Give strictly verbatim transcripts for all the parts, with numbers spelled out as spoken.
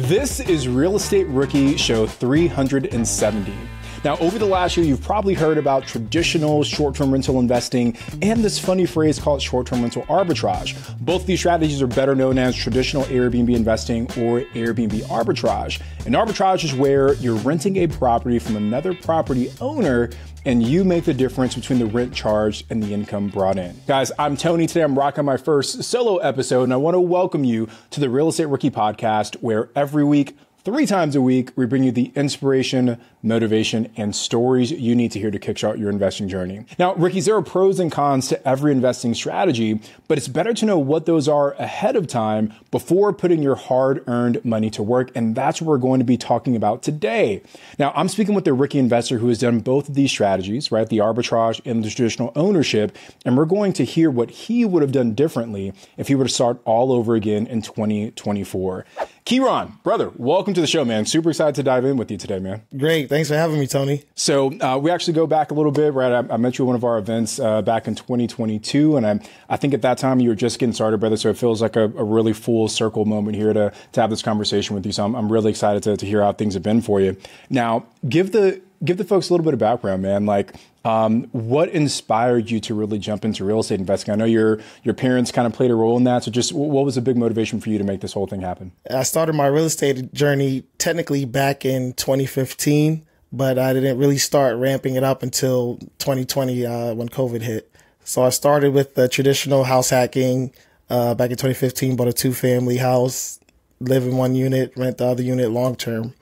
This is Real Estate Rookie Show three hundred seventy. Now, over the last year, you've probably heard about traditional short-term rental investing and this funny phrase called short-term rental arbitrage. Both these strategies are better known as traditional Airbnb investing or Airbnb arbitrage. And arbitrage is where you're renting a property from another property owner and you make the difference between the rent charged and the income brought in. Guys, I'm Tony. Today I'm rocking my first solo episode, and I want to welcome you to the Real Estate Rookie Podcast, where every week, three times a week, we bring you the inspiration, motivation, and stories you need to hear to kickstart your investing journey. Now, rookies, there are pros and cons to every investing strategy, but it's better to know what those are ahead of time before putting your hard-earned money to work, and that's what we're going to be talking about today. Now, I'm speaking with a rookie investor who has done both of these strategies, right? The arbitrage and the traditional ownership, and we're going to hear what he would have done differently if he were to start all over again in twenty twenty-four. Keron, brother, welcome to the show, man. Super excited to dive in with you today, man. Great. Thanks for having me, Tony. So uh, we actually go back a little bit, right? I, I met you at one of our events uh, back in twenty twenty-two. And I I think at that time you were just getting started, brother. So it feels like a, a really full circle moment here to, to have this conversation with you. So I'm, I'm really excited to, to hear how things have been for you. Now, give the give the folks a little bit of background, man. Like, Um, what inspired you to really jump into real estate investing? I know your your parents kind of played a role in that. So just what was a big motivation for you to make this whole thing happen? I started my real estate journey technically back in twenty fifteen, but I didn't really start ramping it up until twenty twenty uh, when COVID hit. So I started with the traditional house hacking uh, back in twenty fifteen, bought a two family house, live in one unit, rent the other unit long term.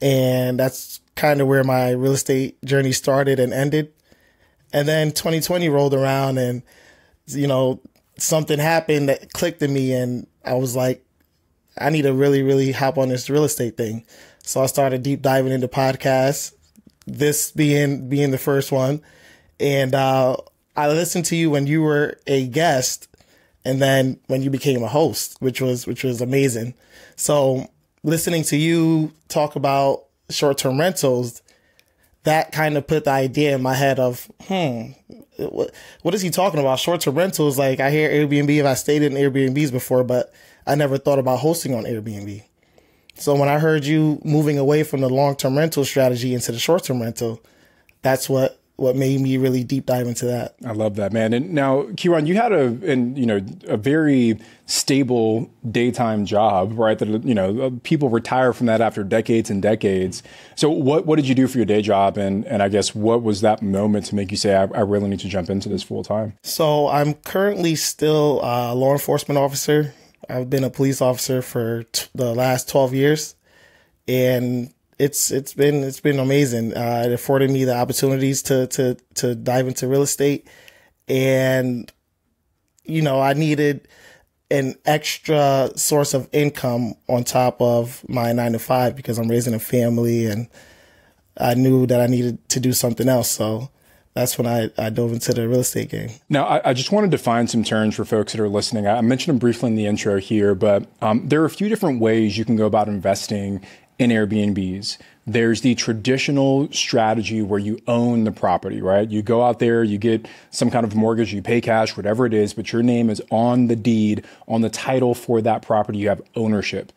And that's kind of where my real estate journey started and ended. And then twenty twenty rolled around and, you know, something happened that clicked in me. And I was like, I need to really, really hop on this real estate thing. So I started deep diving into podcasts, this being, being the first one. And uh, I listened to you when you were a guest and then when you became a host, which was, which was amazing. So listening to you talk about short-term rentals, that kind of put the idea in my head of, hmm, what, what is he talking about? Short-term rentals, like I hear Airbnb, and I stayed in Airbnbs before, but I never thought about hosting on Airbnb. So when I heard you moving away from the long-term rental strategy into the short-term rental, that's what what made me really deep dive into that. I love that, man. And now, Keron, you had a, and you know, a very stable daytime job, right? That, you know, people retire from that after decades and decades. So what, what did you do for your day job? And, and I guess what was that moment to make you say, I, I really need to jump into this full time? So I'm currently still a law enforcement officer. I've been a police officer for t the last twelve years. And It's it's been it's been amazing. Uh, it afforded me the opportunities to to to dive into real estate, and you know I needed an extra source of income on top of my nine to five because I'm raising a family, and I knew that I needed to do something else. So that's when I, I dove into the real estate game. Now, I, I just want to define some terms for folks that are listening. I mentioned them briefly in the intro here, but um, there are a few different ways you can go about investing in Airbnbs. There's the traditional strategy where you own the property, right? You go out there, you get some kind of mortgage, you pay cash, whatever it is, but your name is on the deed, on the title for that property. You have ownership.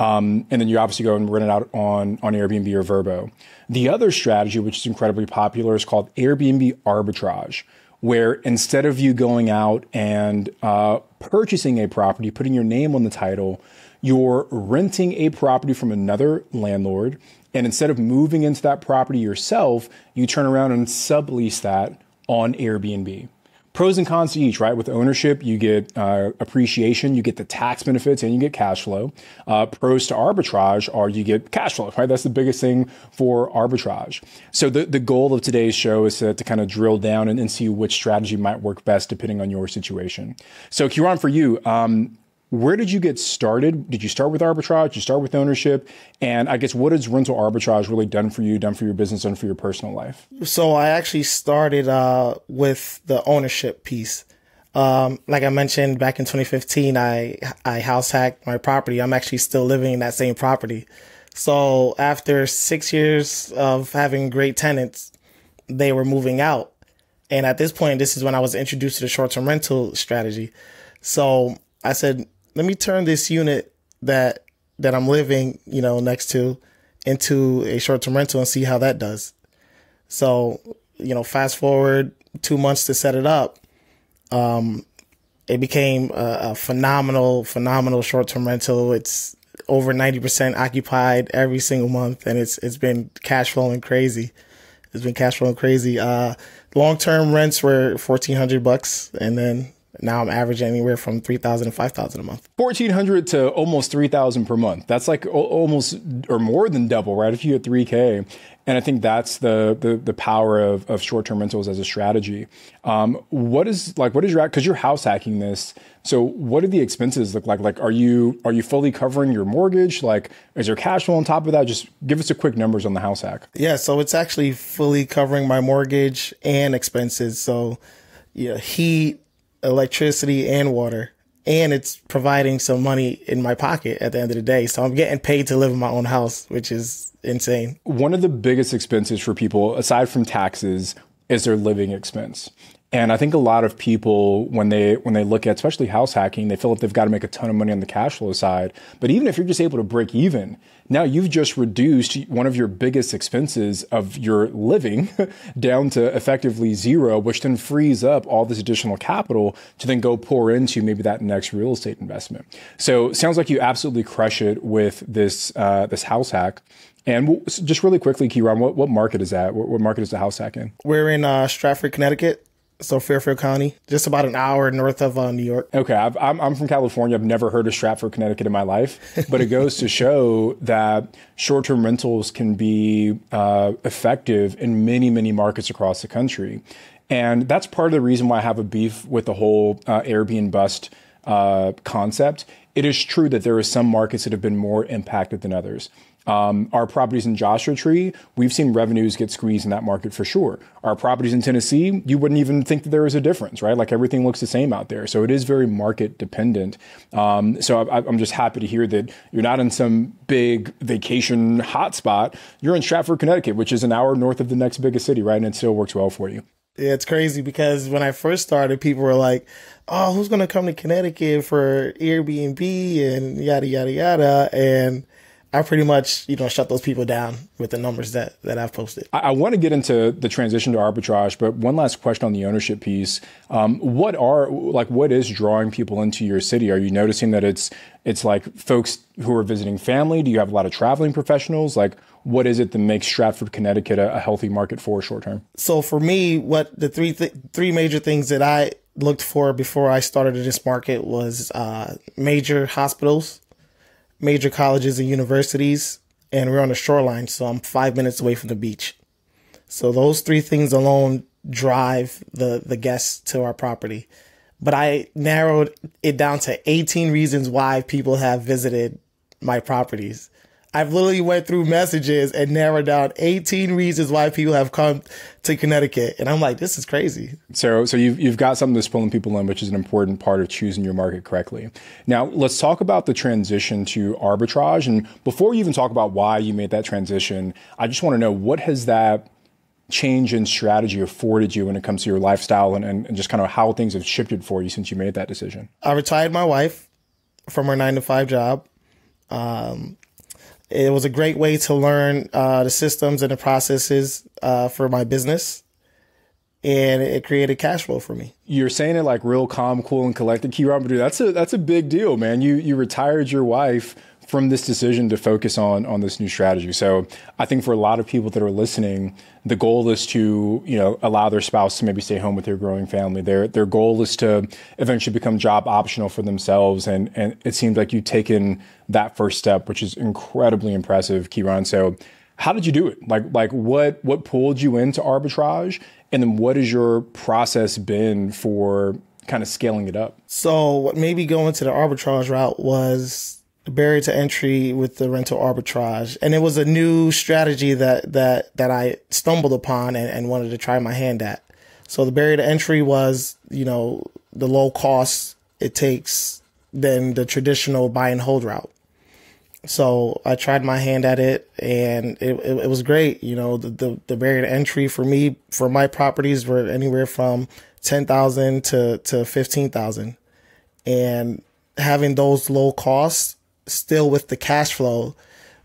Um, and then you obviously go and rent it out on, on Airbnb or Vrbo. The other strategy, which is incredibly popular, is called Airbnb arbitrage, where instead of you going out and uh, purchasing a property, putting your name on the title, you're renting a property from another landlord. And instead of moving into that property yourself, you turn around and sublease that on Airbnb. Pros and cons to each, right? With ownership, you get uh, appreciation, you get the tax benefits, and you get cash flow. Uh, pros to arbitrage are you get cash flow, right? That's the biggest thing for arbitrage. So the, the goal of today's show is to, to kind of drill down and, and see which strategy might work best depending on your situation. So Keron, for you, um, where did you get started? Did you start with arbitrage? Did you start with ownership? And I guess what has rental arbitrage really done for you, done for your business, done for your personal life? So I actually started uh, with the ownership piece. Um, like I mentioned, back in twenty fifteen, I, I house hacked my property. I'm actually still living in that same property. So after six years of having great tenants, they were moving out. And at this point, this is when I was introduced to the short-term rental strategy. So I said, let me turn this unit that that I'm living, you know, next to into a short-term rental and see how that does. So, you know, fast forward two months to set it up. Um, it became a, a phenomenal, phenomenal short-term rental. It's over ninety percent occupied every single month. And it's, it's been cash flowing crazy. It's been cash flowing crazy. Uh, long-term rents were fourteen hundred bucks, and then now I'm averaging anywhere from three thousand to five thousand a month. fourteen hundred to almost three thousand per month. That's like almost or more than double, right? If you get three K. And I think that's the the, the power of, of short-term rentals as a strategy. Um, what is like, what is your, because you're house hacking this. So what do the expenses look like? Like, are you, are you fully covering your mortgage? Like, is there cash flow on top of that? Just give us a quick numbers on the house hack. Yeah. So it's actually fully covering my mortgage and expenses. So yeah, heat, electricity, and water, and it's providing some money in my pocket at the end of the day. So I'm getting paid to live in my own house, which is insane. One of the biggest expenses for people, aside from taxes, is their living expense. And I think a lot of people, when they when they look at especially house hacking, they feel like they've got to make a ton of money on the cash flow side. But even if you're just able to break even, now you've just reduced one of your biggest expenses of your living down to effectively zero, which then frees up all this additional capital to then go pour into maybe that next real estate investment. So it sounds like you absolutely crush it with this uh, this house hack. And just really quickly, Keron, what, what market is that? What, what market is the house hack in? We're in uh, Stratford, Connecticut. So Fairfield County, just about an hour north of uh, New York. Okay, I've, I'm, I'm from California. I've never heard of Stratford, Connecticut in my life, but it goes to show that short-term rentals can be uh, effective in many, many markets across the country. And that's part of the reason why I have a beef with the whole uh, Airbnb bust uh, concept. It is true that there are some markets that have been more impacted than others. Um, our properties in Joshua Tree, we've seen revenues get squeezed in that market for sure. Our properties in Tennessee, you wouldn't even think that there is a difference, right? Like everything looks the same out there. So it is very market dependent. Um, so I, I'm just happy to hear that you're not in some big vacation hotspot. You're in Stratford, Connecticut, which is an hour north of the next biggest city, right? And it still works well for you. Yeah, it's crazy because when I first started, people were like, oh, who's going to come to Connecticut for Airbnb and yada, yada, yada. And I pretty much, you know, shut those people down with the numbers that, that I've posted. I, I want to get into the transition to arbitrage, but one last question on the ownership piece. Um, what are, like, what is drawing people into your city? Are you noticing that it's, it's like folks who are visiting family? Do you have a lot of traveling professionals? Like, what is it that makes Stratford, Connecticut a, a healthy market for short term? So for me, what the three, th three major things that I looked for before I started in this market was uh, major hospitals, major colleges and universities, and we're on the shoreline, so I'm five minutes away from the beach. So those three things alone drive the, the guests to our property. But I narrowed it down to eighteen reasons why people have visited my properties. I've literally went through messages and narrowed down eighteen reasons why people have come to Connecticut. And I'm like, this is crazy. So, so you've, you've got something that's pulling people in, which is an important part of choosing your market correctly. Now, let's talk about the transition to arbitrage. And before you even talk about why you made that transition, I just want to know, what has that change in strategy afforded you when it comes to your lifestyle and, and, and just kind of how things have shifted for you since you made that decision? I retired my wife from her nine to five job. Um, It was a great way to learn uh, the systems and the processes uh, for my business, and it created cash flow for me. You're saying it like real calm, cool, and collected, Keron, but that's a that's a big deal, man. You you retired your wife from this decision to focus on on this new strategy. So I think for a lot of people that are listening, the goal is to, you know, allow their spouse to maybe stay home with their growing family. Their their goal is to eventually become job optional for themselves. And and it seems like you've taken that first step, which is incredibly impressive, Keron. So how did you do it? Like like what what pulled you into arbitrage? And then what has your process been for kind of scaling it up? So maybe going to the arbitrage route was barrier to entry with the rental arbitrage. And it was a new strategy that, that, that I stumbled upon and, and wanted to try my hand at. So the barrier to entry was, you know, the low cost it takes than the traditional buy and hold route. So I tried my hand at it and it, it, it was great. You know, the, the, the barrier to entry for me, for my properties were anywhere from ten thousand to, to fifteen thousand, and having those low costs still with the cash flow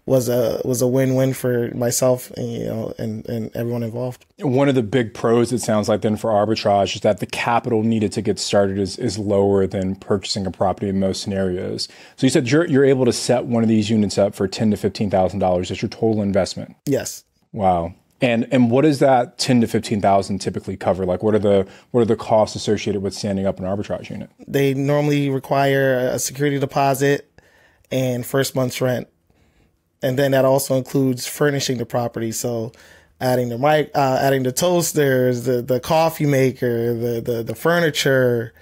was a was a win-win for myself and, you know, and, and everyone involved. One of the big pros, it sounds like, then for arbitrage is that the capital needed to get started is, is lower than purchasing a property in most scenarios. So you said you're, you're able to set one of these units up for ten thousand to fifteen thousand dollars as your total investment. Yes. Wow. And and what does that ten to fifteen thousand typically cover? Like, what are the what are the costs associated with standing up an arbitrage unit? They normally require a security deposit and first month's rent, and then that also includes furnishing the property. So, adding the mic, uh, adding the toasters, the the coffee maker, the the, the furniture,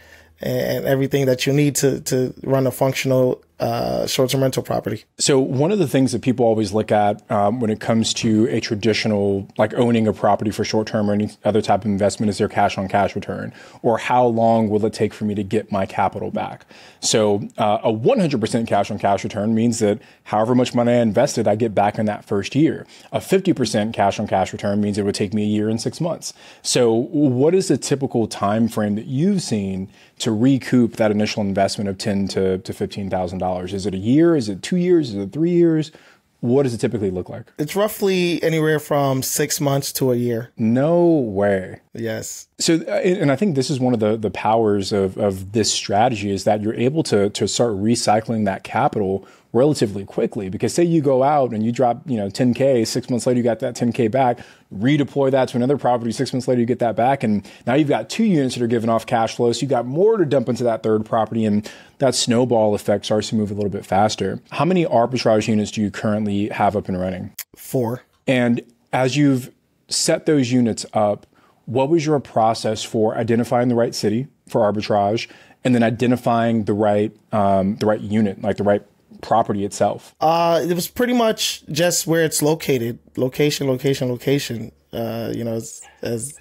and everything that you need to, to run a functional uh, short-term rental property. So one of the things that people always look at um, when it comes to a traditional, like owning a property for short-term or any other type of investment, is their cash-on-cash return, or how long will it take for me to get my capital back? So uh, a one hundred percent cash-on-cash return means that however much money I invested, I get back in that first year. A fifty percent cash-on-cash return means it would take me a year and six months. So what is the typical time frame that you've seen to recoup that initial investment of ten to, to fifteen thousand dollars? Is it a year? Is it two years? Is it three years? What does it typically look like? It's roughly anywhere from six months to a year. No way. Yes. So, and I think this is one of the the powers of of this strategy, is that you're able to to start recycling that capital relatively quickly. Because say you go out and you drop, you know, ten K, six months later, you got that ten K back, redeploy that to another property, six months later, you get that back. And now you've got two units that are giving off cash flow. So you've got more to dump into that third property, and that snowball effect starts to move a little bit faster. How many arbitrage units do you currently have up and running? Four. And as you've set those units up, what was your process for identifying the right city for arbitrage, and then identifying the right, um, the right unit, like the right property itself? Uh, it was pretty much just where it's located, location, location, location, uh, you know, as, as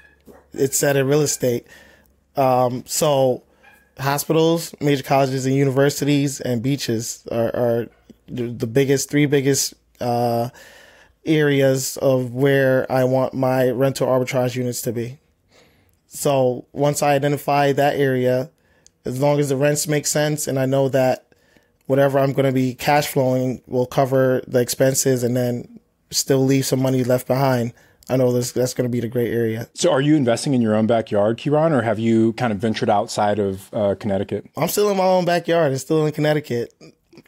it said in real estate. Um, so hospitals, major colleges and universities, and beaches are, are the biggest, three biggest uh, areas of where I want my rental arbitrage units to be. So once I identify that area, as long as the rents make sense and I know that whatever I'm going to be cash flowing will cover the expenses and then still leave some money left behind, I know this, that's going to be the great area. So are you investing in your own backyard, Keron, or have you kind of ventured outside of uh, Connecticut? I'm still in my own backyard. It's still in Connecticut,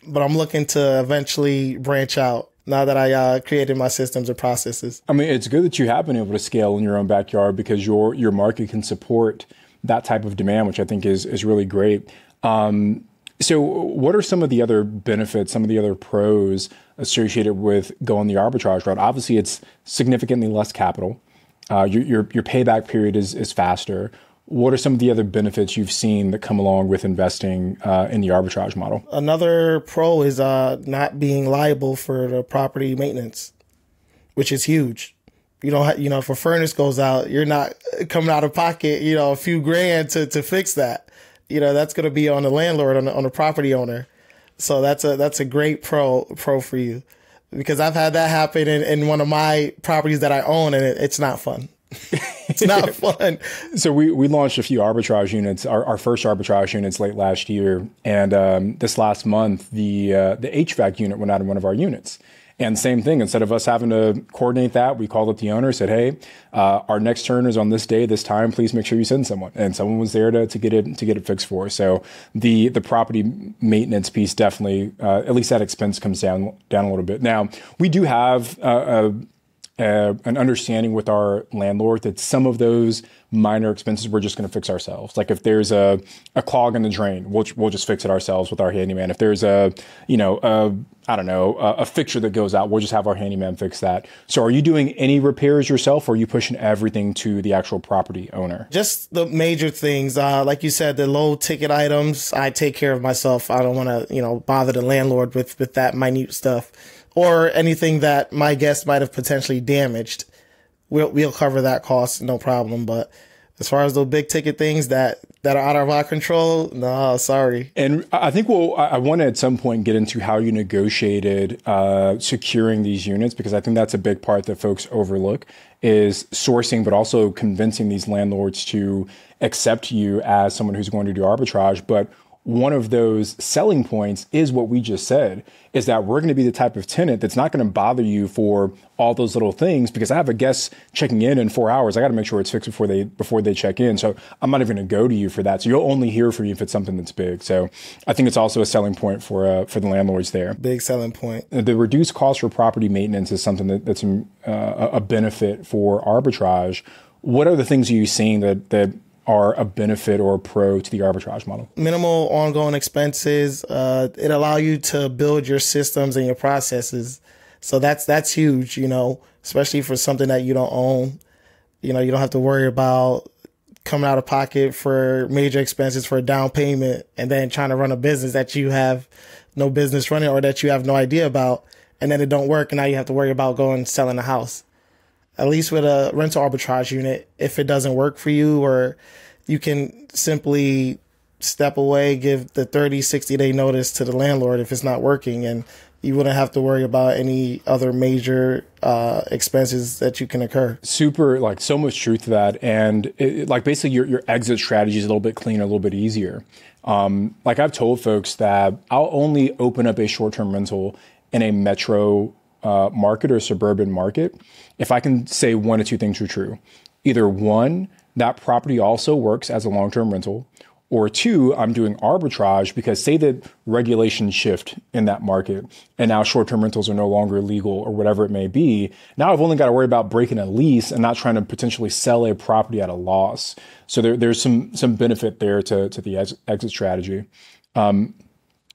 but I'm looking to eventually branch out now that I uh, created my systems and processes. I mean, it's good that you have been able to scale in your own backyard, because your your market can support that type of demand, which I think is, is really great. Um, So what are some of the other benefits, some of the other pros associated with going the arbitrage route? Obviously, it's significantly less capital. Uh, your, your, your payback period is, is faster. What are some of the other benefits you've seen that come along with investing uh, in the arbitrage model? Another pro is uh, not being liable for the property maintenance, which is huge. You don't have, you know, if a furnace goes out, you're not coming out of pocket, you know, a few grand to, to fix that. You know, that's going to be on the landlord, on the, on the property owner. So that's a that's a great pro pro for you, because I've had that happen in, in one of my properties that I own, and it, it's not fun. It's not fun. So we, we launched a few arbitrage units, our, our first arbitrage units late last year. And um, this last month, the uh, the H V A C unit went out in one of our units. And same thing, instead of us having to coordinate that, we called up the owner, said, hey, uh, our next turn is on this day, this time, please make sure you send someone. And someone was there to, to get it to get it fixed for us. So the, the property maintenance piece, definitely, uh, at least that expense comes down, down a little bit. Now, we do have uh, a, a, an understanding with our landlord that some of those minor expenses we're just going to fix ourselves. Like if there's a, a clog in the drain, we'll, we'll just fix it ourselves with our handyman. If there's a, you know, a I don't know, a, a fixture that goes out, we'll just have our handyman fix that. So are you doing any repairs yourself, or are you pushing everything to the actual property owner? Just the major things. Uh, like you said, the low ticket items, I take care of myself. I don't want to, you know, bother the landlord with, with that minute stuff, or anything that my guest might have potentially damaged. We'll, we'll cover that cost, no problem. But as far as those big ticket things that, that are out of our control, no, sorry. And I think we'll, I want to at some point get into how you negotiated uh, securing these units, because I think that's a big part that folks overlook, is sourcing, but also convincing these landlords to accept you as someone who's going to do arbitrage. But one of those selling points is what we just said, is that we're going to be the type of tenant that's not going to bother you for all those little things, because I have a guest checking in in four hours. I got to make sure it's fixed before they before they check in. So I'm not even going to go to you for that. So you'll only hear from me if it's something that's big. So I think it's also a selling point for uh, for the landlords there. Big selling point. The reduced cost for property maintenance is something that, that's uh, a benefit for arbitrage. What are the things are you seeing that that are a benefit or a pro to the arbitrage model? Minimal ongoing expenses. Uh, it allows you to build your systems and your processes. So that's that's huge, you know, especially for something that you don't own. You know, you don't have to worry about coming out of pocket for major expenses for a down payment and then trying to run a business that you have no business running or that you have no idea about. And then it don't work. And now you have to worry about going and selling the house. At least with a rental arbitrage unit, if it doesn't work for you, or you can simply step away, give the thirty, sixty day notice to the landlord if it's not working, and you wouldn't have to worry about any other major uh, expenses that you can incur. Super, like so much truth to that. And it, like basically your, your exit strategy is a little bit cleaner, a little bit easier. Um, like I've told folks that I'll only open up a short-term rental in a metro Uh, market or suburban market if I can say one or two things are true. Either one, that property also works as a long-term rental, or two, I'm doing arbitrage because say that regulations shift in that market and now short-term rentals are no longer legal or whatever it may be. Now I've only got to worry about breaking a lease and not trying to potentially sell a property at a loss. So there, there's some some benefit there to, to the ex exit strategy. Um,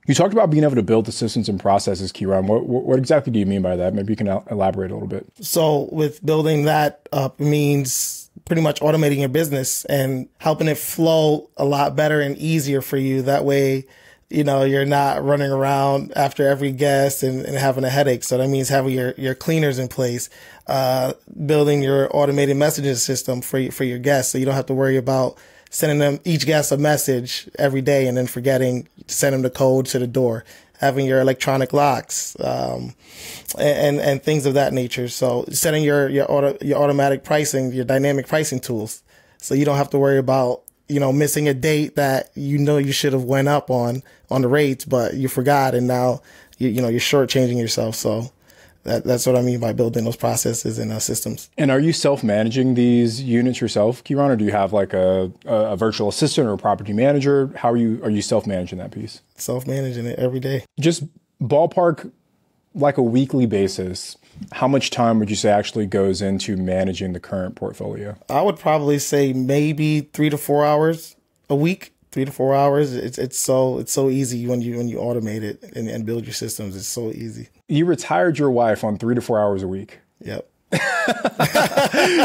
You talked about being able to build the systems and processes, Keron. What, what exactly do you mean by that? Maybe you can elaborate a little bit. So with building that up means pretty much automating your business and helping it flow a lot better and easier for you. That way, you know, you're not running around after every guest and, and having a headache. So that means having your, your cleaners in place, uh, building your automated messaging system for, for your guests. So you don't have to worry about sending them each guest a message every day and then forgetting to send them the code to the door, having your electronic locks, um, and, and things of that nature. So setting your, your auto, your automatic pricing, your dynamic pricing tools. So you don't have to worry about, you know, missing a date that, you know, you should have went up on, on the rates, but you forgot. And now, you, you know, you're shortchanging yourself. So That, that's what I mean by building those processes and uh, systems. And are you self-managing these units yourself, Keron, or do you have like a, a virtual assistant or a property manager? How are you, are you self-managing that piece? Self-managing it every day. Just ballpark, like a weekly basis, how much time would you say actually goes into managing the current portfolio? I would probably say maybe three to four hours a week. Three to four hours. It's it's so it's so easy when you when you automate it and, and build your systems. It's so easy. You retired your wife on three to four hours a week. Yep.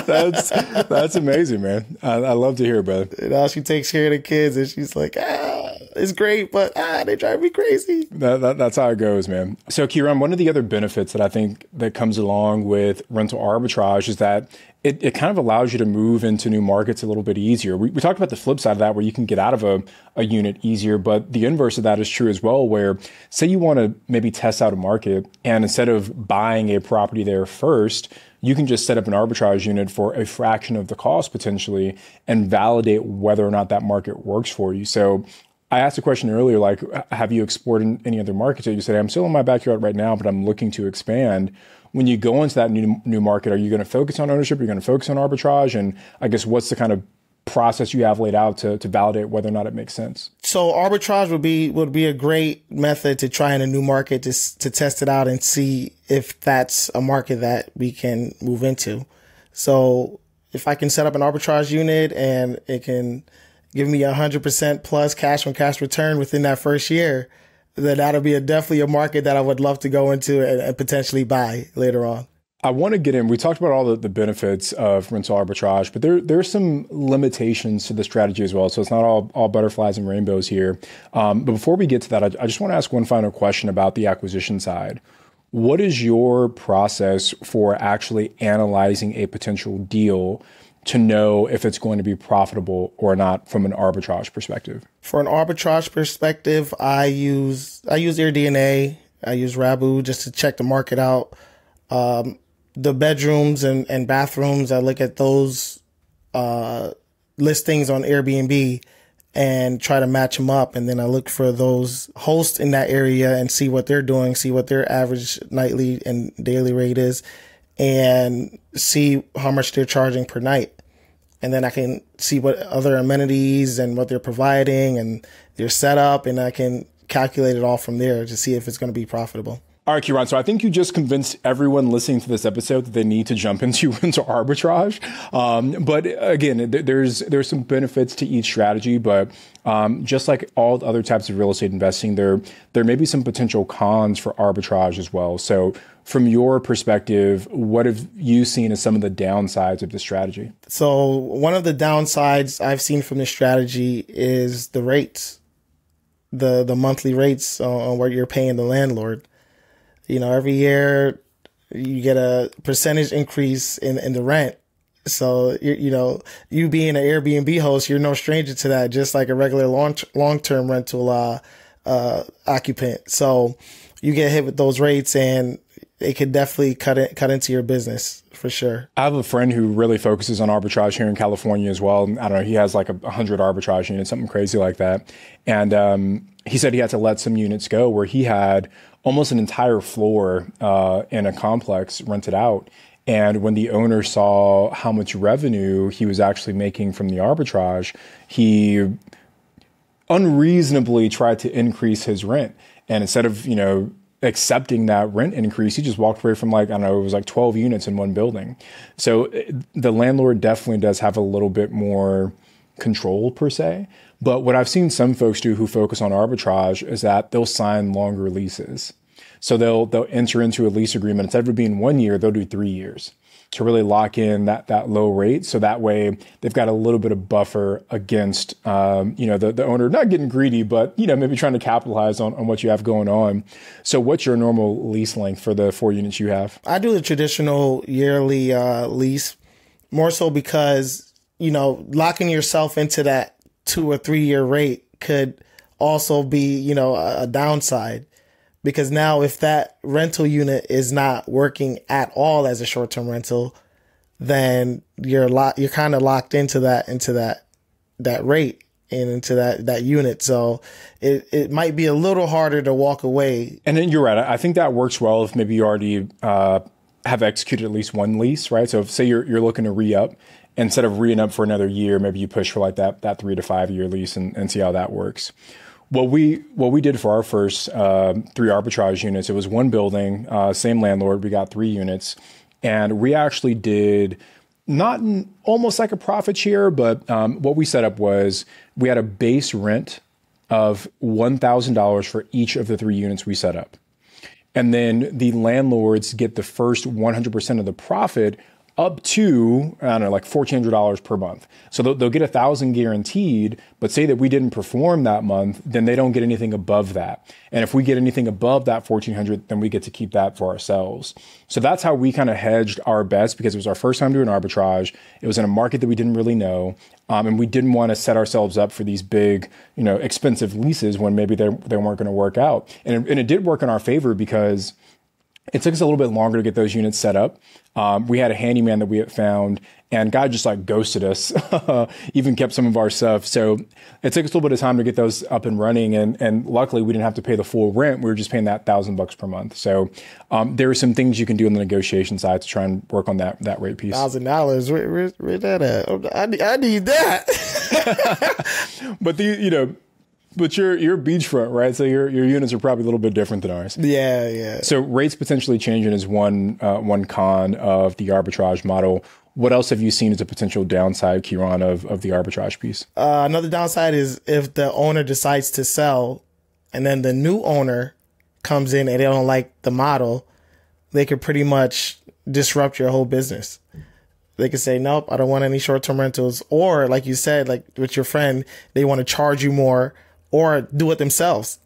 that's that's amazing, man. I, I love to hear about it. Now she takes care of the kids, and she's like, ah, it's great, but ah, they drive me crazy. That, that, that's how it goes, man. So, Keron, one of the other benefits that I think that comes along with rental arbitrage is that It, it kind of allows you to move into new markets a little bit easier. We, we talked about the flip side of that, where you can get out of a, a unit easier, but the inverse of that is true as well, where say you want to maybe test out a market, and instead of buying a property there first, you can just set up an arbitrage unit for a fraction of the cost potentially and validate whether or not that market works for you. So I asked a question earlier, like, have you explored in any other markets? You said, I'm still in my backyard right now, but I'm looking to expand. When you go into that new new market, are you going to focus on ownership? Are you going to focus on arbitrage? And I guess what's the kind of process you have laid out to, to validate whether or not it makes sense? So arbitrage would be would be a great method to try in a new market, to, to test it out and see if that's a market that we can move into. So if I can set up an arbitrage unit and it can give me one hundred percent plus cash on cash return within that first year, then that'll be a, definitely a market that I would love to go into and, and potentially buy later on. I want to get in. We talked about all the, the benefits of rental arbitrage, but there, there are some limitations to the strategy as well. So it's not all, all butterflies and rainbows here. Um, but before we get to that, I, I just want to ask one final question about the acquisition side. What is your process for actually analyzing a potential deal to know if it's going to be profitable or not from an arbitrage perspective? For an arbitrage perspective, I use I use AirDNA, I use Rabu just to check the market out. Um, the bedrooms and, and bathrooms, I look at those uh, listings on Airbnb and try to match them up. And then I look for those hosts in that area and see what they're doing, see what their average nightly and daily rate is, and see how much they're charging per night. And then I can see what other amenities and what they're providing and their setup, and I can calculate it all from there to see if it's going to be profitable. All right, Keron, so I think you just convinced everyone listening to this episode that they need to jump into, into arbitrage. Um, but again, th there's there's some benefits to each strategy, but um, just like all the other types of real estate investing, there, there may be some potential cons for arbitrage as well. So from your perspective, what have you seen as some of the downsides of this strategy? So one of the downsides I've seen from this strategy is the rates, the, the monthly rates on what you're paying the landlord. You know, every year you get a percentage increase in, in the rent. So, you, you know, you being an Airbnb host, you're no stranger to that, just like a regular long, long-term rental uh, uh, occupant. So you get hit with those rates, and it could definitely cut it, cut into your business for sure. I have a friend who really focuses on arbitrage here in California as well. I don't know, he has like a hundred arbitrage units, something crazy like that. And um, he said he had to let some units go where he had almost an entire floor uh, in a complex rented out. And when the owner saw how much revenue he was actually making from the arbitrage, he unreasonably tried to increase his rent. And instead of, you know, accepting that rent increase, he just walked away from, like, I don't know, it was like twelve units in one building. So the landlord definitely does have a little bit more control per se. But what I've seen some folks do who focus on arbitrage is that they'll sign longer leases. So they'll they'll enter into a lease agreement. Instead of being one year, they'll do three years to really lock in that that low rate. So that way they've got a little bit of buffer against um, you know, the, the owner not getting greedy, but, you know, maybe trying to capitalize on, on what you have going on. So what's your normal lease length for the four units you have? I do the traditional yearly uh, lease, more so because, you know, locking yourself into that two or three year rate could also be, you know, a downside, because now if that rental unit is not working at all as a short term rental, then you're locked, you're kind of locked into that, into that, that rate and into that, that unit. So it, it might be a little harder to walk away. And then you're right. I think that works well if maybe you already uh, have executed at least one lease, right? So if, say you're, you're looking to re-up, instead of re-up for another year, maybe you push for like that that three to five year lease and, and see how that works. What we what we did for our first uh, three arbitrage units, it was one building, uh, same landlord. We got three units, and we actually did not in, almost like a profit share, but um, what we set up was we had a base rent of one thousand dollars for each of the three units we set up, and then the landlords get the first one hundred percent of the profit, up to, I don't know, like fourteen hundred dollars per month. So they'll, they'll get a thousand guaranteed, but say that we didn't perform that month, then they don't get anything above that. And if we get anything above that fourteen hundred, then we get to keep that for ourselves. So that's how we kind of hedged our bets, because it was our first time doing arbitrage. It was in a market that we didn't really know. Um, and we didn't want to set ourselves up for these big, you know, expensive leases when maybe they, they weren't going to work out. And it, and it did work in our favor, because it took us a little bit longer to get those units set up. Um, we had a handyman that we had found, and God just like ghosted us, even kept some of our stuff. So it took us a little bit of time to get those up and running. And, and luckily we didn't have to pay the full rent. We were just paying that thousand bucks per month. So um, there are some things you can do on the negotiation side to try and work on that, that rate piece. Thousand dollars, where, where that at? I need, I need that. But the, you know, But you're, you're beachfront, right? So your, your units are probably a little bit different than ours. Yeah, yeah. So rates potentially changing is one, uh, one con of the arbitrage model. What else have you seen as a potential downside, Keron, of, of the arbitrage piece? Uh, another downside is if the owner decides to sell and then the new owner comes in and they don't like the model, they could pretty much disrupt your whole business. They could say, nope, I don't want any short-term rentals. Or like you said, like with your friend, they want to charge you more, or do it themselves.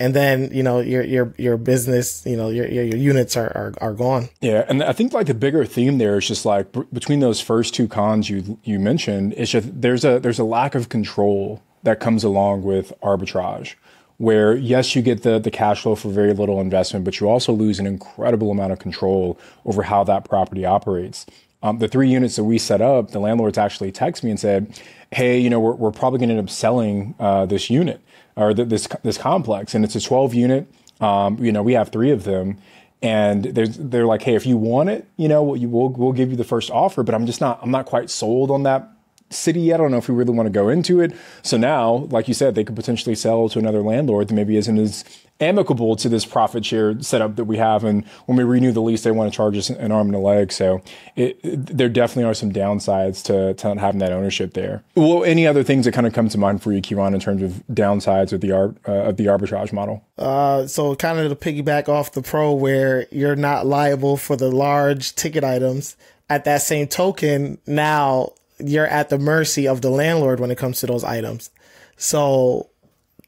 And then, you know, your your your business, you know, your your, your units are, are are gone. Yeah, and I think like the bigger theme there is just like between those first two cons you you mentioned, it's just there's a there's a lack of control that comes along with arbitrage, where yes, you get the the cash flow for very little investment, but you also lose an incredible amount of control over how that property operates. Um, the three units that we set up, the landlords actually text me and said, hey, you know, we're, we're probably going to end up selling uh, this unit or th this this complex. And it's a twelve unit. Um, you know, we have three of them. And there's, they're like, hey, if you want it, you know, we'll, we'll, we'll give you the first offer. But I'm just not, I'm not quite sold on that city. I don't know if we really want to go into it. So now, like you said, they could potentially sell to another landlord that maybe isn't as amicable to this profit share setup that we have. And when we renew the lease, they want to charge us an arm and a leg. So it, it, there definitely are some downsides to, to having that ownership there. Well, any other things that kind of come to mind for you, Keron, in terms of downsides of the, uh, of the arbitrage model? Uh, so kind of to piggyback off the pro where you're not liable for the large ticket items, at that same token, now you're at the mercy of the landlord when it comes to those items. So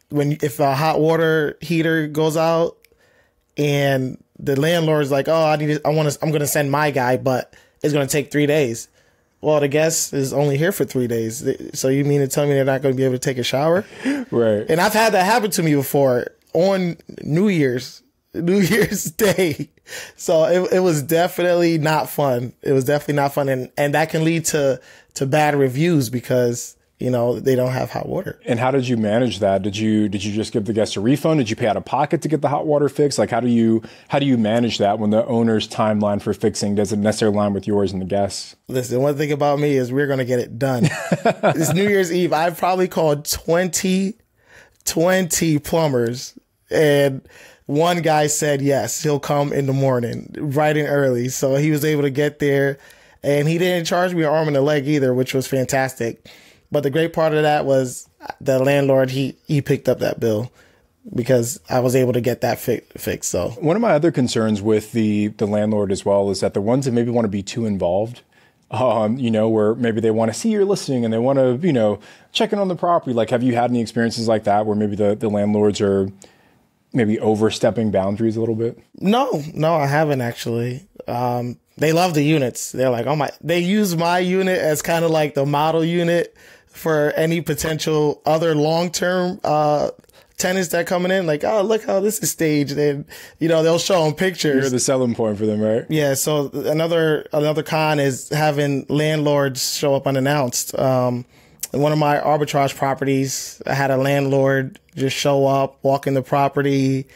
when, if a hot water heater goes out and the landlord's like, oh, I need to, I want to, I'm going to send my guy, but it's going to take three days. Well, the guest is only here for three days. So you mean to tell me they're not going to be able to take a shower? Right. And I've had that happen to me before on New Year's, New Year's Day. So it, it was definitely not fun. It was definitely not fun. And, and that can lead to, to bad reviews because, you know, they don't have hot water. And how did you manage that? Did you, did you just give the guest a refund? Did you pay out of pocket to get the hot water fixed? Like, how do you, how do you manage that when the owner's timeline for fixing doesn't necessarily align with yours and the guests? Listen, one thing about me is we're going to get it done. It's New Year's Eve. I've probably called twenty, twenty plumbers, and one guy said, yes, he'll come in the morning, bright and early. So he was able to get there, and he didn't charge me an arm and a leg either, which was fantastic. But the great part of that was the landlord, he, he picked up that bill because I was able to get that fi fixed. So one of my other concerns with the, the landlord as well is that the ones that maybe want to be too involved, um, you know, where maybe they want to see your listing and they want to, you know, check in on the property. Like, have you had any experiences like that where maybe the, the landlords are maybe overstepping boundaries a little bit? No, no, I haven't actually. Um, they love the units. They're like, oh my, they use my unit as kind of like the model unit for any potential other long-term uh, tenants that are coming in, like, oh, look how this is staged. And, you know, they'll show them pictures. You're the selling point for them, right? Yeah. So another, another con is having landlords show up unannounced. Um, one of my arbitrage properties, I had a landlord just show up, walk in the property,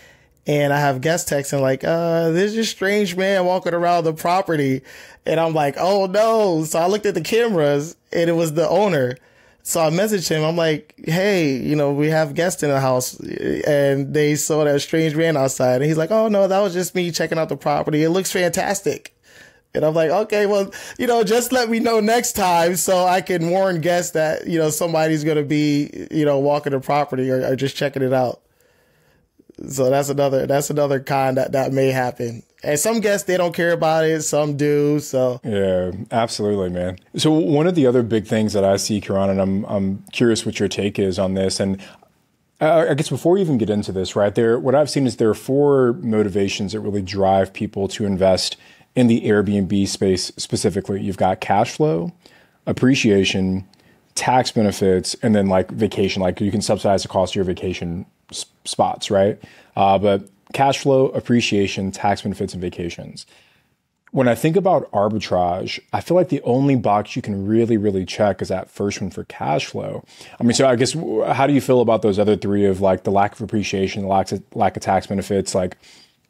and I have guests texting like, uh, there's this strange man walking around the property. And I'm like, oh no. So I looked at the cameras and it was the owner. So I messaged him. I'm like, hey, you know, we have guests in the house and they saw that strange man outside. And he's like, oh no, that was just me checking out the property. It looks fantastic. And I'm like, okay, well, you know, just let me know next time so I can warn guests that, you know, somebody's going to be, you know, walking the property or, or just checking it out. So that's another, that's another con that, that may happen. And some guests, they don't care about it. Some do. So yeah, absolutely, man. So one of the other big things that I see, Keron, and I'm, I'm curious what your take is on this. And I, I guess before we even get into this, right there, what I've seen is there are four motivations that really drive people to invest in the Airbnb space specifically. You've got cash flow, appreciation, tax benefits, and then like vacation, like you can subsidize the cost of your vacation spots, right? Uh, but cash flow, appreciation, tax benefits, and vacations. When I think about arbitrage, I feel like the only box you can really, really check is that first one for cash flow. I mean, so I guess, how do you feel about those other three of like the lack of appreciation, the lack of, lack of tax benefits? Like,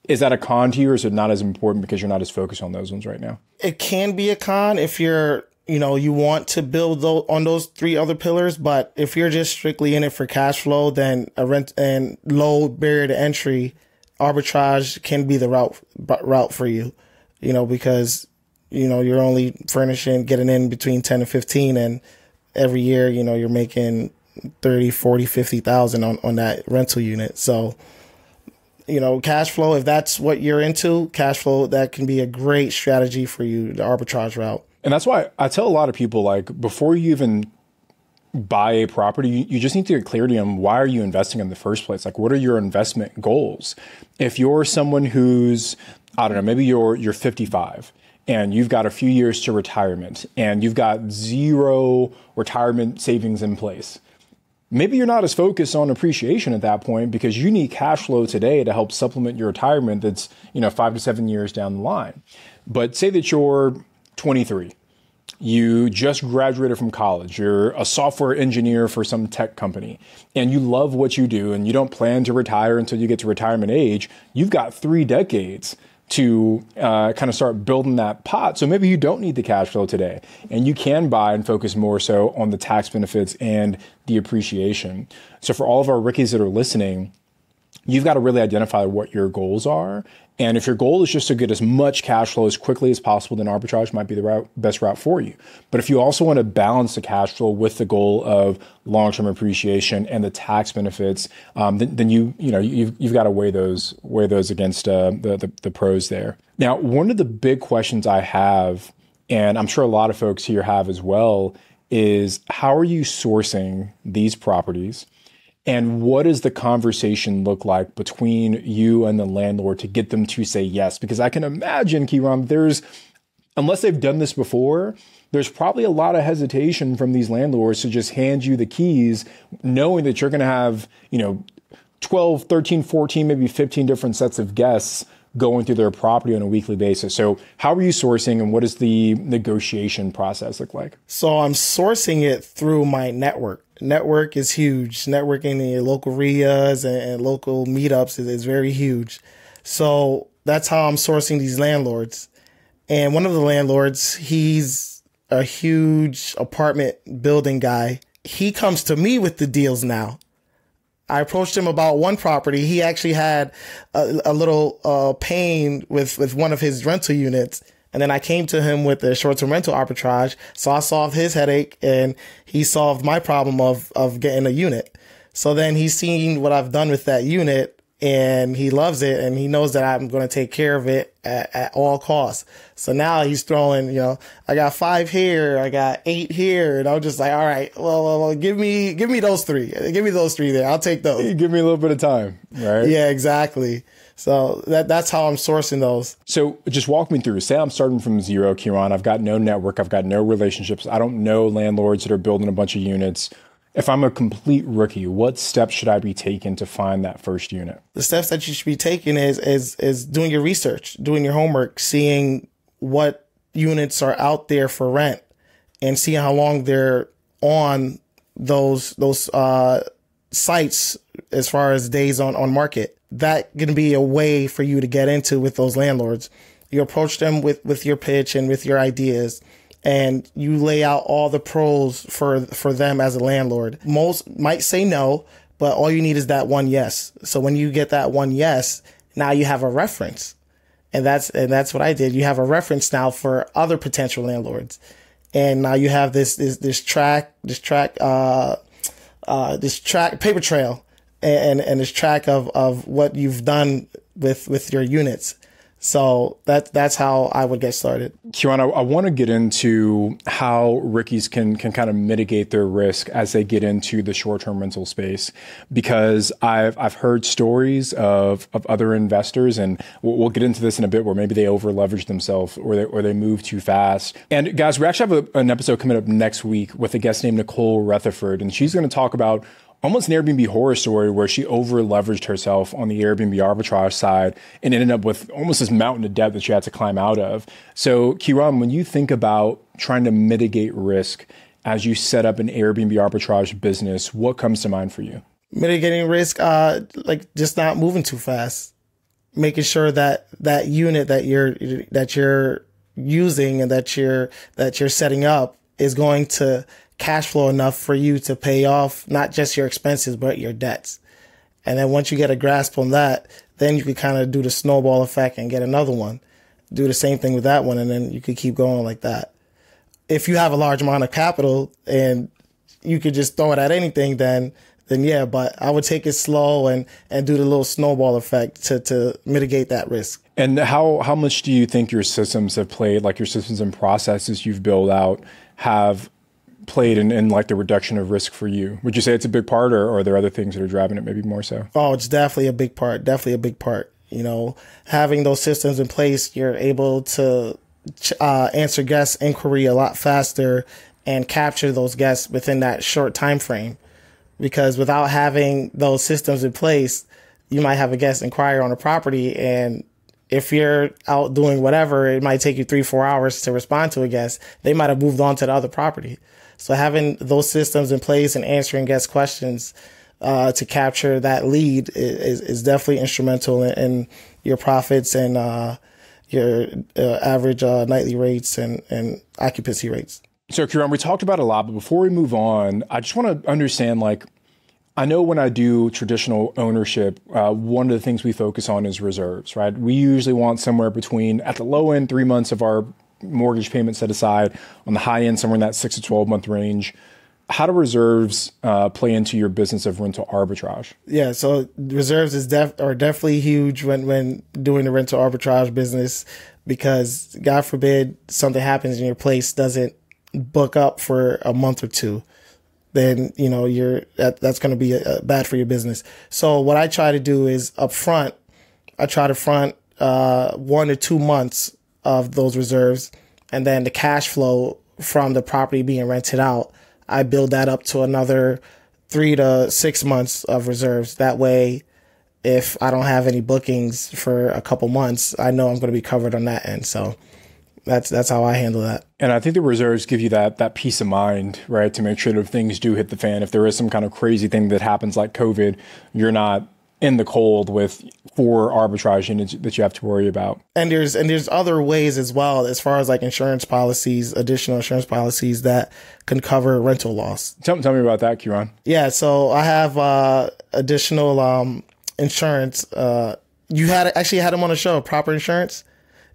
is that a con to you, or is it not as important because you're not as focused on those ones right now? It can be a con if you're, you know, you want to build on those three other pillars, but if you're just strictly in it for cash flow, then a rent and low barrier to entry, arbitrage can be the route route for you, you know, because, you know, you're only furnishing, getting in between ten and fifteen, and every year, you know, you're making thirty, forty, fifty thousand on, on that rental unit. So, you know, cash flow, if that's what you're into, cash flow, that can be a great strategy for you, the arbitrage route. And that's why I tell a lot of people, like, before you even buy a property, you, you just need to get clarity on why are you investing in the first place? Like, what are your investment goals? If you're someone who's, I don't know, maybe you're, you're fifty-five and you've got a few years to retirement and you've got zero retirement savings in place, maybe you're not as focused on appreciation at that point because you need cash flow today to help supplement your retirement that's, you know, five to seven years down the line. But say that you're twenty-three You just graduated from college, you're a software engineer for some tech company, and you love what you do, and you don't plan to retire until you get to retirement age, you've got three decades to uh, kind of start building that pot. So maybe you don't need the cash flow today, and you can buy and focus more so on the tax benefits and the appreciation. So for all of our rookies that are listening, you've got to really identify what your goals are. And if your goal is just to get as much cash flow as quickly as possible, then arbitrage might be the route, best route for you. But if you also want to balance the cash flow with the goal of long-term appreciation and the tax benefits, um, then, then you you know you've you've got to weigh those weigh those against uh, the, the the pros there. Now, one of the big questions I have, and I'm sure a lot of folks here have as well, is how are you sourcing these properties? And what does the conversation look like between you and the landlord to get them to say yes? Because I can imagine, Keron, there's, unless they've done this before, there's probably a lot of hesitation from these landlords to just hand you the keys, knowing that you're going to have, you know, twelve, thirteen, fourteen, maybe fifteen different sets of guests going through their property on a weekly basis. So how are you sourcing, and what does the negotiation process look like? So I'm sourcing it through my network. Network is huge. Networking in local R I As and, and local meetups is, is very huge. So that's how I'm sourcing these landlords. And one of the landlords, he's a huge apartment building guy. He comes to me with the deals now. I approached him about one property. He actually had a, a little uh, pain with, with one of his rental units. And then I came to him with a short-term rental arbitrage. So I solved his headache, and he solved my problem of, of getting a unit. So then he's seen what I've done with that unit, and he loves it, and he knows that I'm going to take care of it at, at all costs. So now he's throwing, you know, I got five here, I got eight here. And I'm just like, all right, well, well, well give me, give me those three. Give me those three there. I'll take those. You give me a little bit of time, right? Yeah, exactly. So that, that's how I'm sourcing those. So just walk me through. Say I'm starting from zero, Keron. I've got no network. I've got no relationships. I don't know landlords that are building a bunch of units. If I'm a complete rookie, what steps should I be taking to find that first unit? The steps that you should be taking is is is doing your research, doing your homework, seeing what units are out there for rent, and seeing how long they're on those those uh, sites as far as days on on market. That can be a way for you to get into with those landlords. You approach them with, with your pitch and with your ideas, and you lay out all the pros for, for them as a landlord. Most might say no, but all you need is that one yes. So when you get that one yes, now you have a reference. And that's, and that's what I did. You have a reference now for other potential landlords. And now you have this, this, this track, this track, uh, uh, this track paper trail. And, and this track of, of what you've done with, with your units. So that, that's how I would get started. Keron, I, I want to get into how rookies can, can kind of mitigate their risk as they get into the short-term rental space, because I've, I've heard stories of, of other investors, and we'll, we'll get into this in a bit, where maybe they over-leverage themselves, or they, or they move too fast. And guys, we actually have a, an episode coming up next week with a guest named Nicole Rutherford, and she's going to talk about almost an Airbnb horror story where she over-leveraged herself on the Airbnb arbitrage side and ended up with almost this mountain of debt that she had to climb out of. So Keron, when you think about trying to mitigate risk as you set up an Airbnb arbitrage business, what comes to mind for you? Mitigating risk, uh, like just not moving too fast, making sure that that unit that you're that you're using and that you're that you're setting up is going to cash flow enough for you to pay off not just your expenses, but your debts. And then once you get a grasp on that, then you can kind of do the snowball effect and get another one. Do the same thing with that one, and then you could keep going like that. If you have a large amount of capital and you could just throw it at anything, then then yeah, but I would take it slow and, and do the little snowball effect to, to mitigate that risk. And how, how much do you think your systems have played, like your systems and processes you've built out have played in, in like the reduction of risk for you? Would you say it's a big part, or, or are there other things that are driving it maybe more so? Oh, it's definitely a big part. Definitely a big part. You know, having those systems in place, you're able to uh, answer guests' inquiry a lot faster and capture those guests within that short time frame. Because without having those systems in place, you might have a guest inquire on a property and if you're out doing whatever, it might take you three, four hours to respond to a guest. They might have moved on to the other property. So having those systems in place and answering guest questions uh, to capture that lead is, is definitely instrumental in, in your profits and uh, your uh, average uh, nightly rates and, and occupancy rates. So Keron, we talked about a lot, but before we move on, I just want to understand, like, I know when I do traditional ownership, uh, one of the things we focus on is reserves, right? We usually want somewhere between, at the low end, three months of our mortgage payments set aside, on the high end, somewhere in that six to twelve month range. How do reserves uh, play into your business of rental arbitrage? Yeah, so reserves is def are definitely huge when, when doing the rental arbitrage business, because God forbid something happens and your place doesn't book up for a month or two. Then, you know, you're, that, that's going to be a, a bad for your business. So what I try to do is up front, I try to front uh, one or two months of those reserves. And then the cash flow from the property being rented out, I build that up to another three to six months of reserves. That way, if I don't have any bookings for a couple months, I know I'm going to be covered on that end. So That's that's how I handle that. And I think the reserves give you that that peace of mind, right? To make sure that if things do hit the fan, if there is some kind of crazy thing that happens like COVID, you're not in the cold with four arbitrage units that you have to worry about. And there's and there's other ways as well, as far as like insurance policies, additional insurance policies that can cover rental loss. Tell, tell me about that, Keron. Yeah, so I have uh, additional um, insurance. Uh, you had actually had them on the show, Proper Insurance.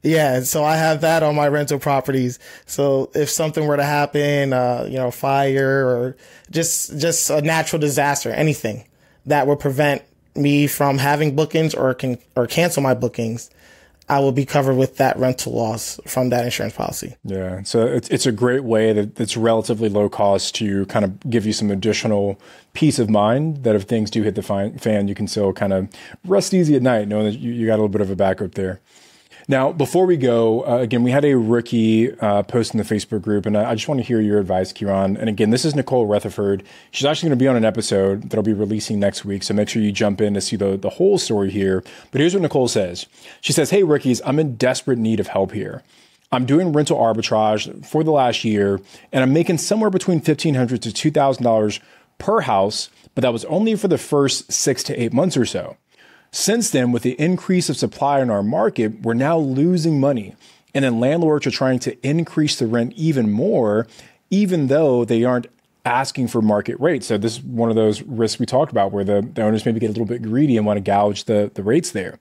Yeah, so I have that on my rental properties. So if something were to happen, uh, you know, fire or just just a natural disaster, anything that would prevent me from having bookings or can or cancel my bookings, I will be covered with that rental loss from that insurance policy. Yeah, so it's it's a great way that that's relatively low cost to kind of give you some additional peace of mind that if things do hit the fan, you can still kind of rest easy at night knowing that you, you got a little bit of a backup there. Now, before we go, uh, again, we had a rookie uh, post in the Facebook group, and I, I just want to hear your advice, Keron. And again, this is Nicole Rutherford. She's actually going to be on an episode that I'll be releasing next week, so make sure you jump in to see the, the whole story here. But here's what Nicole says. She says, hey, rookies, I'm in desperate need of help here. I'm doing rental arbitrage for the last year, and I'm making somewhere between fifteen hundred to two thousand dollars per house, but that was only for the first six to eight months or so. Since then, with the increase of supply in our market, we're now losing money. And then landlords are trying to increase the rent even more, even though they aren't asking for market rates. So this is one of those risks we talked about where the, the owners maybe get a little bit greedy and want to gouge the, the rates there.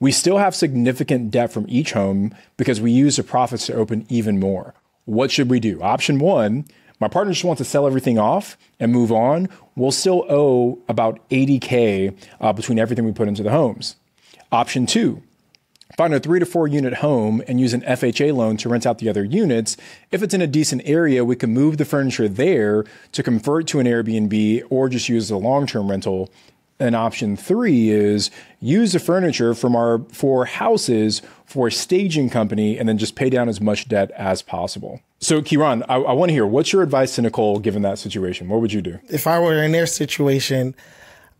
We still have significant debt from each home because we use the profits to open even more. What should we do? Option one, my partner just wants to sell everything off and move on. We'll still owe about eighty K uh, between everything we put into the homes. Option two, find a three to four unit home and use an F H A loan to rent out the other units. If it's in a decent area, we can move the furniture there to convert to an Airbnb or just use a long-term rental. And option three is use the furniture from our four houses for a staging company and then just pay down as much debt as possible. So Keron, I, I want to hear, what's your advice to Nicole given that situation? What would you do? If I were in their situation,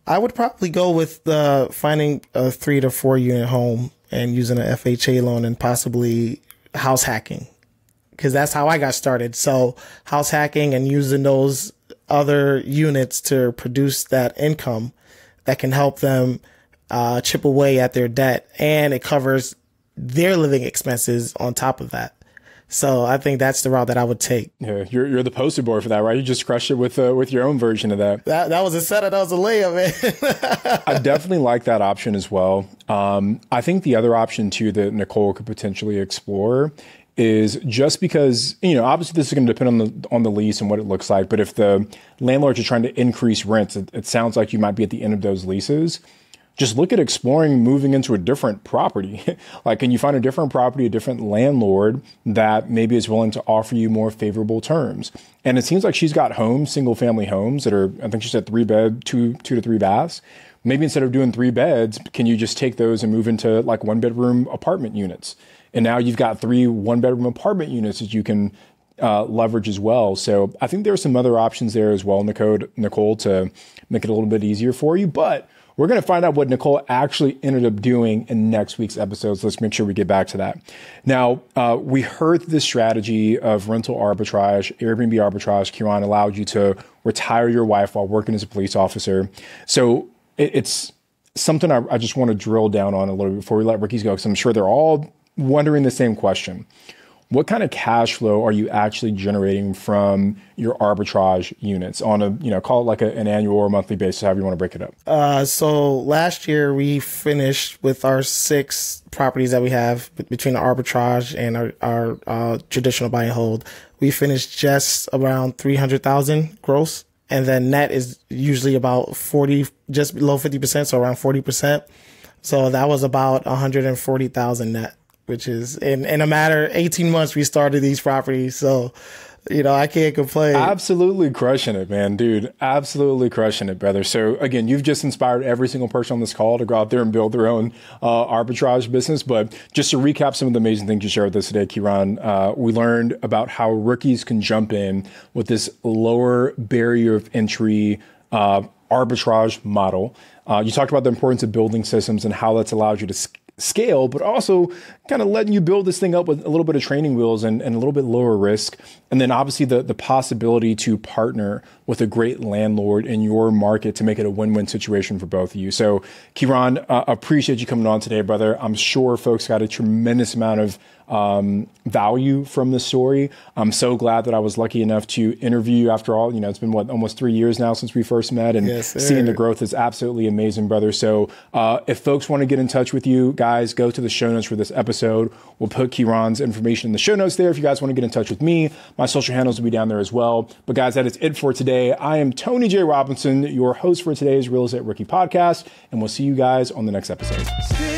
I would probably go with the, finding a three to four unit home and using an F H A loan and possibly house hacking, because that's how I got started. So house hacking and using those other units to produce that income that can help them uh, chip away at their debt, and it covers their living expenses on top of that. So I think that's the route that I would take. Yeah, you're you're the poster boy for that, right? You just crushed it with uh, with your own version of that. That that was a setup, that was a layup, man. I definitely like that option as well. Um, I think the other option too that Nicole could potentially explore is, just because, you know, obviously this is going to depend on the on the lease and what it looks like, but if the landlords are trying to increase rents, it, it sounds like you might be at the end of those leases. Just look at exploring moving into a different property. Like, can you find a different property, a different landlord that maybe is willing to offer you more favorable terms? And it seems like she's got homes, single family homes that are, I think she said three bed, two, two to three baths. Maybe instead of doing three beds, can you just take those and move into like one bedroom apartment units? And now you've got three one bedroom apartment units that you can Uh, leverage as well. So I think there are some other options there as well in the code, Nicole, to make it a little bit easier for you. But We're going to find out what Nicole actually ended up doing in next week's episodes. Let's make sure we get back to that. Now, uh, we heard this strategy of rental arbitrage, Airbnb arbitrage. Keron allowed you to retire your wife while working as a police officer. So it, it's something I, I just want to drill down on a little bit before we let rookies go, because I'm sure they're all wondering the same question. What kind of cash flow are you actually generating from your arbitrage units on a, you know, call it like a, an annual or monthly basis, however you want to break it up? Uh, so last year we finished with our six properties that we have between the arbitrage and our, our uh, traditional buy and hold. We finished just around three hundred thousand gross. And then net is usually about forty, just below fifty percent. So around forty percent. So that was about one hundred forty thousand net. Which is in, in a matter of eighteen months, we started these properties. So, you know, I can't complain. Absolutely crushing it, man, dude. Absolutely crushing it, brother. So again, you've just inspired every single person on this call to go out there and build their own uh, arbitrage business. But just to recap some of the amazing things you shared with us today, Keron, uh, we learned about how rookies can jump in with this lower barrier of entry uh, arbitrage model. Uh, you talked about the importance of building systems and how that's allowed you to scale. scale, but also kind of letting you build this thing up with a little bit of training wheels and, and a little bit lower risk. And then obviously the, the possibility to partner with a great landlord in your market to make it a win-win situation for both of you. So Keron, uh, appreciate you coming on today, brother. I'm sure folks got a tremendous amount of um, value from this story. I'm so glad that I was lucky enough to interview you after all. You know, it's been what, almost three years now since we first met, and yes, seeing the growth is absolutely amazing, brother. So uh, if folks want to get in touch with you, guys, go to the show notes for this episode. We'll put Keron's information in the show notes there. If you guys want to get in touch with me, my social handles will be down there as well. But guys, that is it for today. I am Tony J. Robinson, your host for today's Real Estate Rookie Podcast, and we'll see you guys on the next episode.